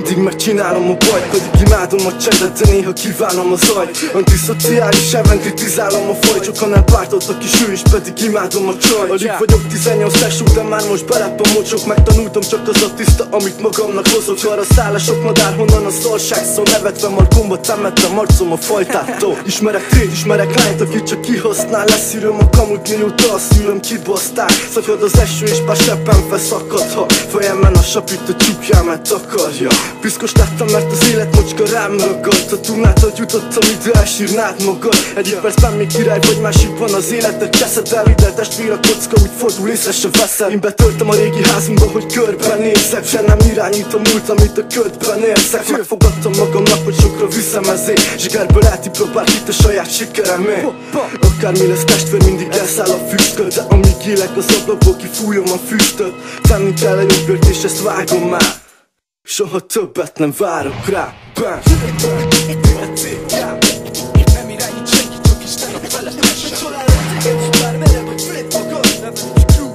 mindig megcsinálom a bajt, pedig imádom a csendet, de néha kívánom a zajt. Antiszociális elven kritizálom a fajt, sokan elpártoltak is ő is, pedig imádom a csajt. Alig vagyok 18-esú, de már most belep a mocsok. Megtanultam csak az a tiszta, amit magamnak hozok. Arra száll a sok madár, honnan a szarságszó, nevetve markomba temettem arcom a fajtától. Ismerek tét, ismerek lányt, aki csak kihasznál. Leszűröm a kamut, mióta a szülöm kibaszták. Szakad az eső és bár seppen feszakadhat, fejemben a sapít a csukjámet takarja. Piszkos lettem, mert az élet mocska rám ragadt. Ha tudnád, jutottam ide, elsírnád magad. Egyik percben még király vagy, másikban az életed cseszed el. Ide testvér a kocka, úgy fordul, észre se veszed. Én betöltem a régi házunkba, hogy körbenézek, se nem irányít a múlt, amit a ködben érzek. Megfogadtam magamnak, hogy sokra viszem ezért, zsigerből eltipra bárkit a saját sikeremért. Akármi lesz testvér, mindig elszáll a füstöd, de amíg élek az ablakból, kifújom a füstöt. Tenni kell a jobbért, és ezt vágom már, soha többet nem várok rá. Bam! Nem irányít senki, csak Isten a felelősség. Bár merre vagy fred magad, nem vagy crew.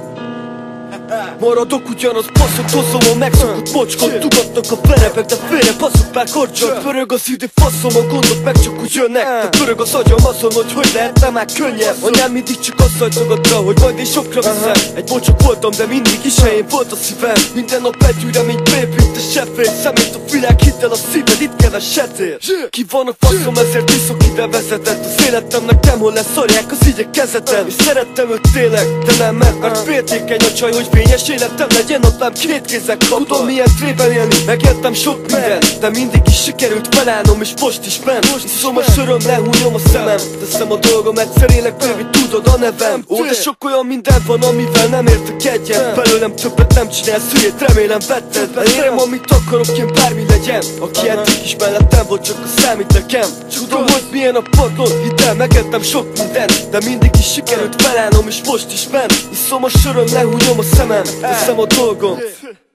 Maradok ugyanaz, baszok, dozom a megszokott mocskot. Tudatnak a verebek, de félre baszok már korcsot. Pörög az idő, faszom, a gondok meg csak úgy jönnek. De pörög az agyam azon, hogy hogy lehetne már könnyebb. Anyám mindig csak azt hajtogatta, hogy majd én sokra viszem. Egy mocsok voltam, de mindig is helyén volt a szívem. Minden nap begyűjre, mint baby, te sefér. Szemét a világ, hidd el a szíved, itt keveset ér. Ki van a faszom, ezért iszok, ide vezetett. Az életemnek nem, hol leszarják az igyek kezeten. És szerettem őt tényleg, de nem ment, mert féltékeny a csaj, hogy fényes életem legyen, napám két kézzel kapod. Tudom milyen trében élni, megértem sok mindent, de mindig is sikerült felállnom, és most is bent. Iszom a söröm, lehújom a szemem, teszem a dolgom, egyszer élek, baby, tudod a nevem. Ó, de sok olyan minden van, amivel nem értek egyet. Belőlem többet nem csinálsz, hülyét remélem vetted. Elérem, amit akarok, én bármi legyen. Aki eddig is mellettem volt, csak a számít nekem. Tudom, hogy milyen a padlón, hidd el, megértem sok mindent, de mindig is sikerült felállnom, és most is bent. Iszom a söröm, lehújom a szemem, teszem a dolgom,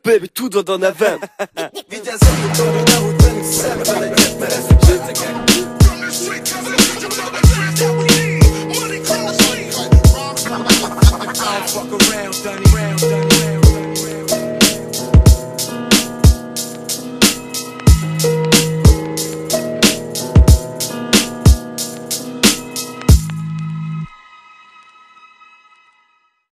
baby, tudod a nevem. Vigyázz, hogy nehogy velük szembe legyek, mert ezek betegek. Don't fuck around, Donnie.